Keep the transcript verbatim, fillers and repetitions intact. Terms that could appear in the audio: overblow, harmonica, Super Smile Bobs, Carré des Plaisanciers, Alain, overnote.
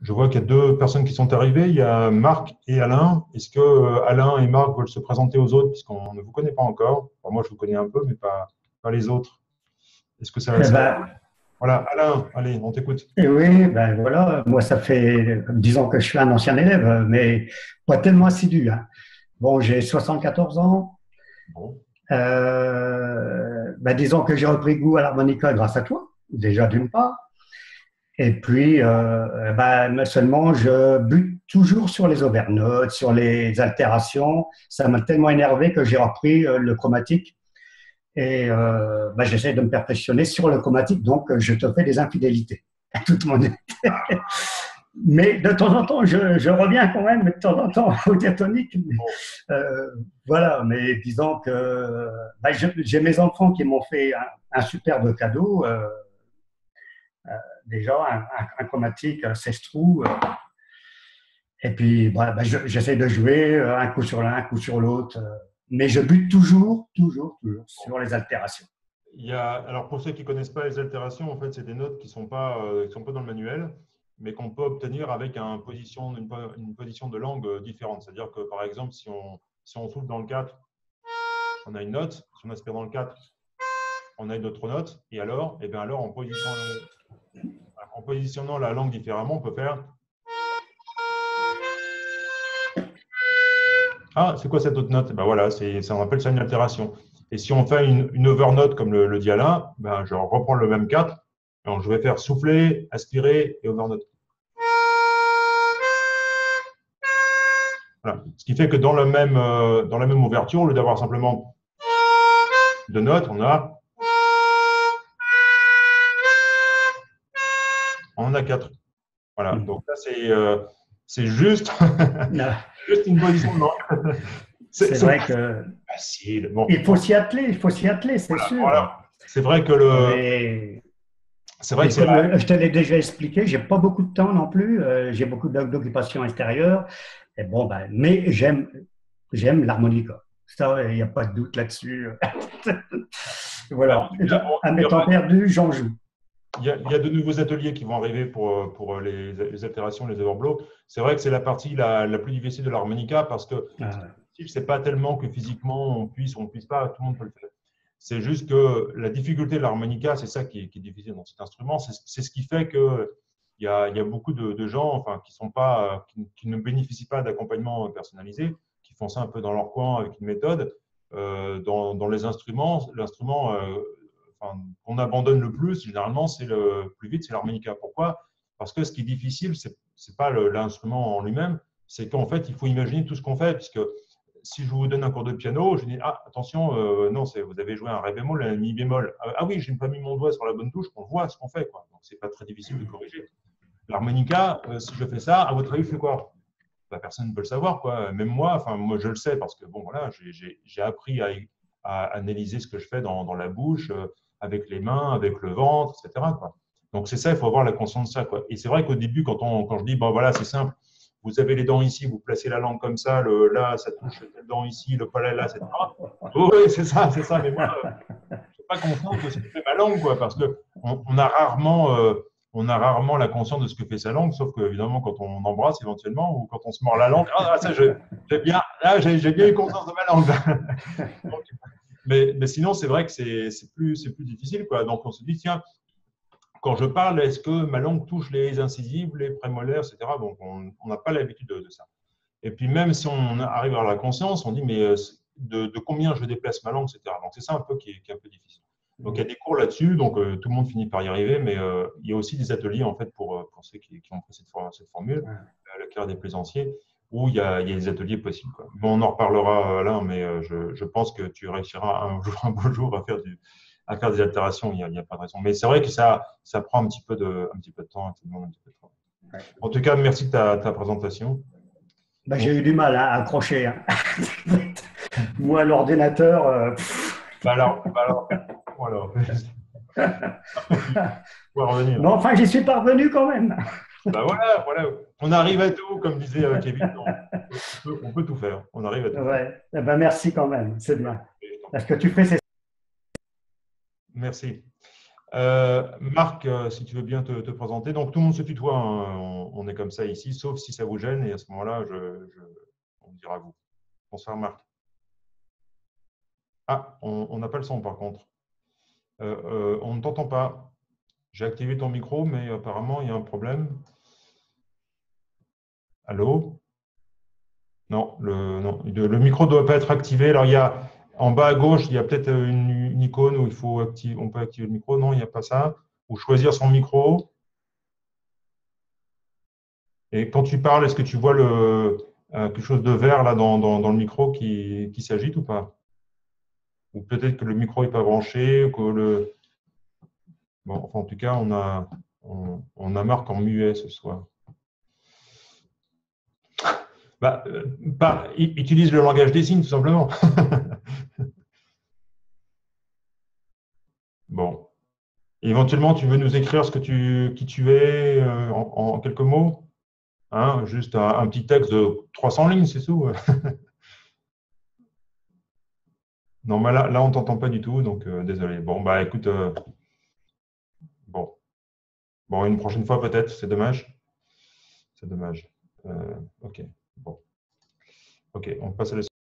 Je vois qu'il y a deux personnes qui sont arrivées. Il y a Marc et Alain. Est-ce que Alain et Marc veulent se présenter aux autres, puisqu'on ne vous connaît pas encore? Enfin, moi, je vous connais un peu, mais pas, pas les autres. Est-ce que ça va eh ben, Voilà, Alain, allez, on t'écoute. Eh oui, ben voilà. Moi, ça fait, disons que je suis un ancien élève, mais pas tellement assidu. Hein. Bon, j'ai soixante-quatorze ans. Bon. Euh, ben, disons que j'ai repris goût à l'harmonica grâce à toi, déjà d'une part. Et puis, euh, ben, seulement, je bute toujours sur les overnotes, sur les altérations. Ça m'a tellement énervé que j'ai repris euh, le chromatique. Et euh, ben, j'essaie de me perfectionner sur le chromatique, donc je te fais des infidélités. À toute mon été. Mais de temps en temps, je, je reviens quand même, de temps en temps, au diatonique. Euh, voilà, mais disons que ben, j'ai mes enfants qui m'ont fait un, un superbe cadeau. Euh, Euh, déjà, un, un, un chromatique, seize trous. Euh, et puis, bah, bah, je, j'essaie de jouer euh, un coup sur l'un, un coup sur l'autre. Euh, mais je bute toujours, toujours, toujours sur les altérations. Il y a, alors, pour ceux qui ne connaissent pas les altérations, en fait, c'est des notes qui ne sont pas, euh, qui sont pas dans le manuel, mais qu'on peut obtenir avec un position, une, une position de langue différente. C'est-à-dire que, par exemple, si on, si on souffle dans le quatre, on a une note. Si on aspire dans le quatre, on a une autre note. Et alors, eh bien, alors en position... En positionnant la langue différemment, on peut faire... Ah, c'est quoi cette autre note? Ben voilà, ça, on appelle ça une altération. Et si on fait une, une overnote, comme le, le dit Alain, ben je reprends le même quatre. Alors, je vais faire souffler, aspirer et overnote. Voilà. Ce qui fait que dans, le même, dans la même ouverture, au lieu d'avoir simplement deux notes, on a... On en a quatre. Voilà, donc là, c'est euh, juste, juste une position de langue. C'est vrai que facile. Bon. Il faut s'y atteler, il faut s'y atteler, c'est voilà, sûr. Voilà. C'est vrai que le… Mais... C'est vrai que c'est la... Je te l'ai déjà expliqué, je n'ai pas beaucoup de temps non plus, euh, j'ai beaucoup d'occupations extérieures, et bon, ben, mais j'aime l'harmonica. Ça, il n'y a pas de doute là-dessus. Voilà, à mes temps perdus, j'en joue. Il y, a, il y a de nouveaux ateliers qui vont arriver pour, pour les, les altérations, les overblows. C'est vrai que c'est la partie la, la plus difficile de l'harmonica parce que ah ouais. c'est pas tellement que physiquement on puisse ou on ne puisse pas, tout le monde peut le faire. C'est juste que la difficulté de l'harmonica, c'est ça qui est, qui est difficile dans cet instrument. C'est ce qui fait qu'il y a, il y a beaucoup de, de gens enfin, qui, sont pas, qui, qui ne bénéficient pas d'accompagnement personnalisé, qui font ça un peu dans leur coin avec une méthode. Euh, dans, dans les instruments, l'instrument... Euh, Enfin, qu'on abandonne le plus, généralement, c'est le plus vite, c'est l'harmonica. Pourquoi? Parce que ce qui est difficile, ce n'est pas l'instrument en lui-même, c'est qu'en fait, il faut imaginer tout ce qu'on fait, puisque si je vous donne un cours de piano, je dis, ah, attention, euh, non, vous avez joué un ré bémol, un mi bémol. Ah, ah oui, je n'ai pas mis mon doigt sur la bonne touche, on voit ce qu'on fait, quoi. Donc, ce n'est pas très difficile de corriger. L'harmonica, euh, si je fais ça, à votre avis, je fais quoi? Bah, personne ne peut le savoir, quoi. Même moi, enfin, moi, je le sais, parce que, bon, voilà, j'ai appris à, à analyser ce que je fais dans, dans la bouche, euh, avec les mains, avec le ventre, et cetera quoi. Donc, c'est ça, il faut avoir la conscience de ça, quoi. Et c'est vrai qu'au début, quand, on, quand je dis, bon, voilà, c'est simple, vous avez les dents ici, vous placez la langue comme ça, le, là, ça touche les dents ici, le palais là, et cetera. Oh, oui, c'est ça, c'est ça, mais moi, euh, je n'ai pas conscience de ce que fait ma langue, quoi, parce qu'on on a, euh, a rarement la conscience de ce que fait sa langue, sauf qu'évidemment, quand on embrasse éventuellement, ou quand on se mord la langue, ah, ça, j'ai bien, bien eu conscience de ma langue. Donc, Mais, mais sinon, c'est vrai que c'est plus, plus difficile, quoi. Donc, on se dit, tiens, quand je parle, est-ce que ma langue touche les incisives, les prémolaires, et cetera. Donc, on n'a pas l'habitude de, de ça. Et puis, même si on arrive à la conscience, on dit, mais de, de combien je déplace ma langue, et cetera. Donc, c'est ça un peu qui est, qui est un peu difficile. Donc, il y a des cours là-dessus. Donc, euh, tout le monde finit par y arriver. Mais euh, il y a aussi des ateliers, en fait, pour, pour ceux qui, qui ont pris cette, cette formule, euh, la carrière des plaisanciers, où il y, a, il y a des ateliers possibles, quoi. Bon, on en reparlera, Alain, mais je, je pense que tu réussiras un, jour, un beau jour à faire, du, à faire des altérations, il n'y a, il n'y a pas de raison. Mais c'est vrai que ça, ça prend un petit peu de, un petit peu de temps. Un petit peu, un petit peu de temps. Ouais. En tout cas, merci de ta, ta présentation. Bah, bon. J'ai eu du mal à accrocher. Hein. Moi, l'ordinateur… Euh... Bah alors, bah alors, bon alors. Revenir, non, enfin, j'y suis parvenu quand même. Ben voilà, voilà, on arrive à tout, comme disait Kevin. On peut, on peut tout faire, on arrive à tout. Ouais. Eh ben merci quand même, c'est bien. Parce que tu fais ces... Merci. Euh, Marc, si tu veux bien te, te présenter. Donc, tout le monde se tutoie, hein. on, on on est comme ça ici, sauf si ça vous gêne, et à ce moment-là, je, je, on me dira vous. Bonsoir Marc. Ah, on n'a pas le son par contre. Euh, euh, on ne t'entend pas. J'ai activé ton micro, mais apparemment, il y a un problème. Allô? Non, le, non, le micro ne doit pas être activé. Alors, il y a, en bas à gauche, il y a peut-être une, une icône où il faut activer, on peut activer le micro. Non, il n'y a pas ça. Ou choisir son micro. Et quand tu parles, est-ce que tu vois le, euh, quelque chose de vert là, dans, dans, dans le micro qui, qui s'agite ou pas? Ou peut-être que le micro n'est pas branché, que le... Bon, enfin, en tout cas, on a, on, on a Marc en muet ce soir. Bah, bah, utilise le langage des signes, tout simplement. Bon. Éventuellement, tu veux nous écrire ce que tu, qui tu es euh, en, en quelques mots, hein, juste un, un petit texte de trois cents lignes, c'est tout. Non, mais là, là on ne t'entend pas du tout, donc euh, désolé. Bon, bah écoute, euh, bon. Bon, une prochaine fois peut-être, c'est dommage. C'est dommage. Euh, ok, bon. Ok, on passe à la suite.